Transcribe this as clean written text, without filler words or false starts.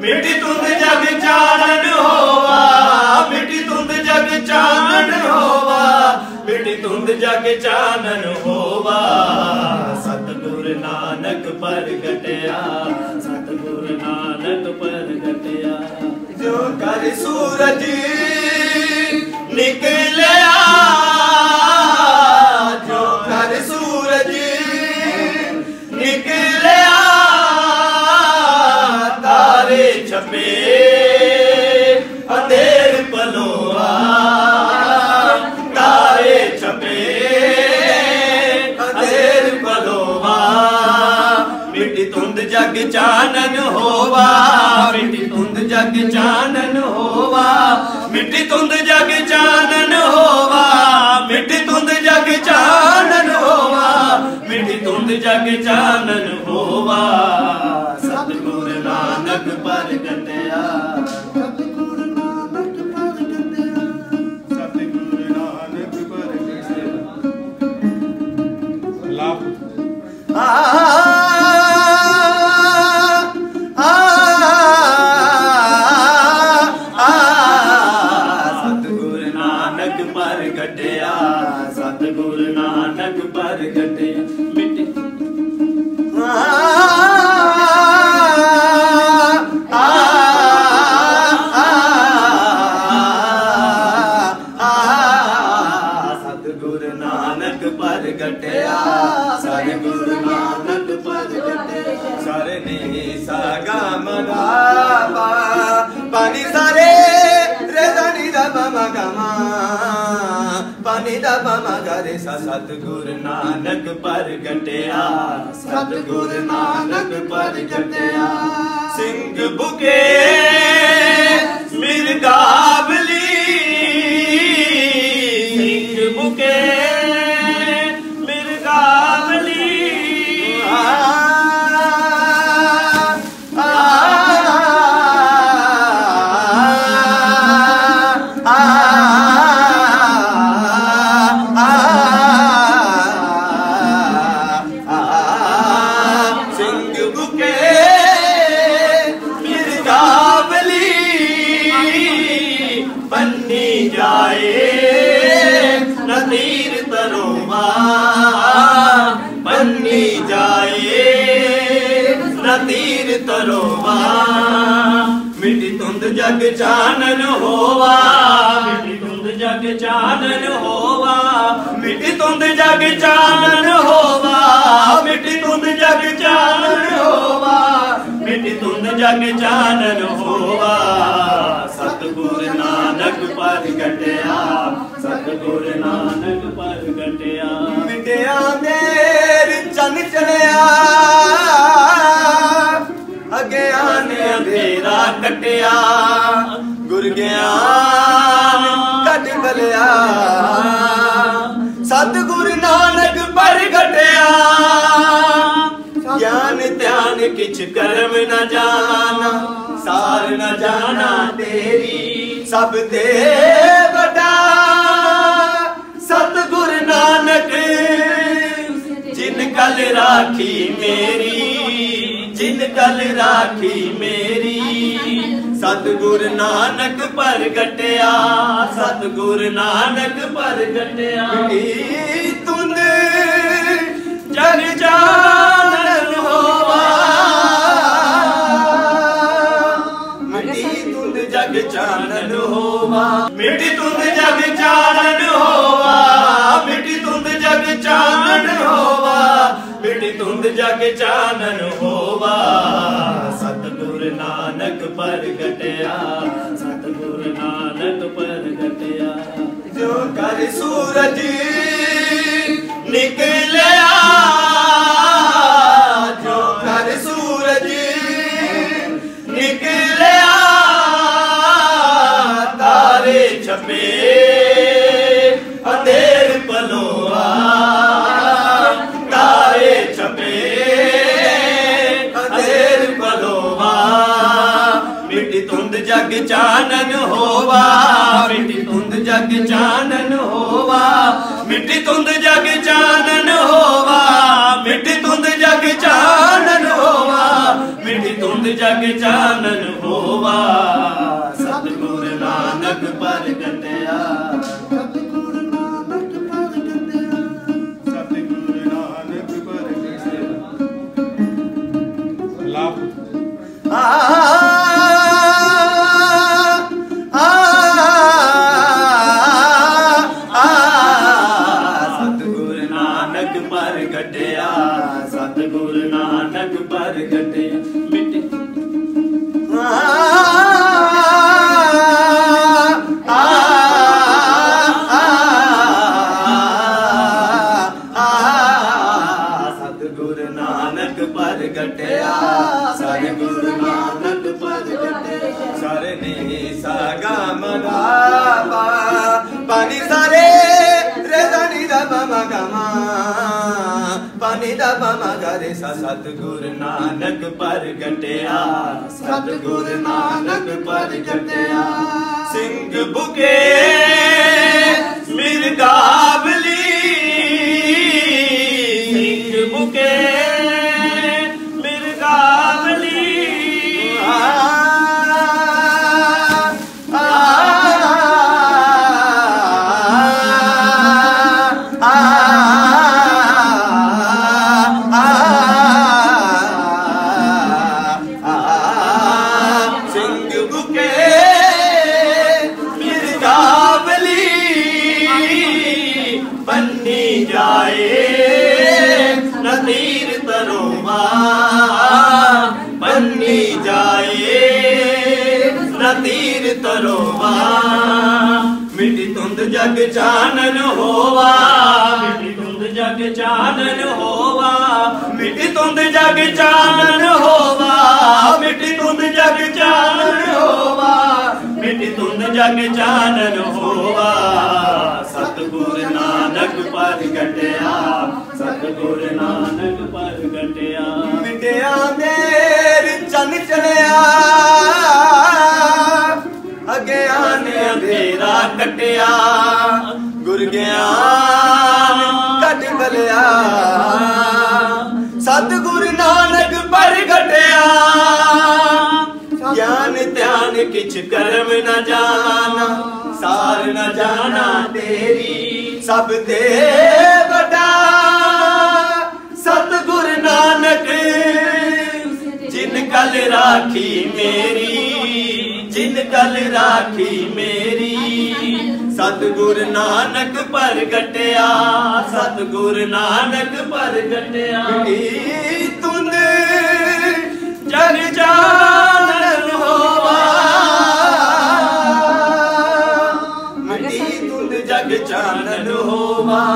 मिट तुंद जग चानन होवा, मिट तुंद जग चानन होवा, मिट तुंद जग चानन होवा। सतगुरु नानक परगटिया, सतगुरु नानक परगटिया। जो कर सूरज निकलिया, जो कर सूरज निकलिया, छपे अंधेर पलोआ, तारे छपे अंधेर पलोआ। मिट्टी तुंद जग चानन होवा, मिट्टी तुंद जग चानन होवा, मिट्टी तुंद जग चानन होवा, मिट्टी तुंद जग चानन होवा, मिट्टी तुंद जग चानन होवा। परगटिया सतगुरु नानक परगटिया, सतगुरु नानक परगटिया। लाभ आ आ आ, सतगुरु नानक परगटिया, सतगुरु नानक परगटिया। सतगुरु नानक परगटिया। सारे ने सा गा म गा पा पानी सारे रे दा नी दा म गा मा पानी दा म गा रे सा। सतगुरु नानक परगटिया, सतगुरु नानक परगटिया। सिंह बुके मिर्गावली, सिंह बुके तीर तरोवा। मिट्टी तुंद जग चानन होवा, मिट्टी तुंद जग चानन होवा, मिट्टी तुंद जग चानन होवा, मिट्टी तुंद जग चानन होवा, मिट्टी तुंद जग चानन होवा। सतगुरु नानक परगटिया, सतगुरु नानक परगटिया। मिटिया देर चन चढ़िया, अज्ञान अंधेरा कटिया, गुर ज्ञान कट गलिया। सतगुरु नानक परगटिया, ज्ञान ध्यान किछ कर्म न जाना, सार न जाना तेरी सब ते बड़ा। सतगुरु नानक जिन कल राखी मेरी, जिन कल राखी मेरी। सतगुरु नानक परगटिया, सतगुरु नानक परगटिया। तुंद जग चानन होवा, मिट्टी तुंद जग चानन होवा, मिट्टी तुंद जग चानन होवा, मिट्टी तुंद जग चानन होवा, मिट्टी तुंद जग चानन होवा। सतगुरु नानक परगटिया, सतगुरु नानक परगटिया। जो कर सूरज निकलिया, जो कर सूरज निकलिया, तारे छपे अंधेर पलोआ, तारे छपे अंधेर पलोवा। मिट्टी तुंद जग चानन होवा, मिट्टी तुंद जग चानन होवा, मिट्टी तुंद जग चानन होवा, मिट्टी तुंद जग चानन होवा, मिट्टी तुंद आनंद जग चानन होवा सतगुरु नानक परगटिया। सतगुरु नानक परगटिया, सतगुरु नानक परगटिया। लाभ सतगुरु नानक परगटिया। मिटे सतगुरु नानक परगटिया, सतगुरु नानक परगटिया। सारे ने सा गा म धा पा पानी सारे रे धा नि धा पा मा गा मा पानी दा बामा गरे सा। सतगुरु नानक परगटिया, सतगुरु नानक परगटिया। सिंह बुके मिर्गावली, सिंह बुके मिर्गावली। बन्नी जाए नतीर तरोवा, मिट्टी धुंध जग चानन होवा, मिट्टी धुंध जग चानन होवा, मिट्टी धुंध जग चानन होवा, मिट्टी धुंध जग चानन होवा, मिट्टी धुंध जग चानन होवा। सतगुरु नानक परगटिया, सतगुरु नानक परगटिया। मिटिया अंधेर चन चढ़िया, अगे आने अंधेरा कटिया। गुर ज्ञान कट गलिया, सतगुरु नानक परगटिया। ज्ञान ध्यान किछ कर्म न जाना, सार न जाना तेरी सब ते बड़ा। सतगुरु नानक जिन कल राखी मेरी, जिन कल राखी मेरी। सतगुरु नानक परगटिया, सतगुरु नानक परगटिया। तुन जग जानन होवा, मिटी तुन जग जानन होवा।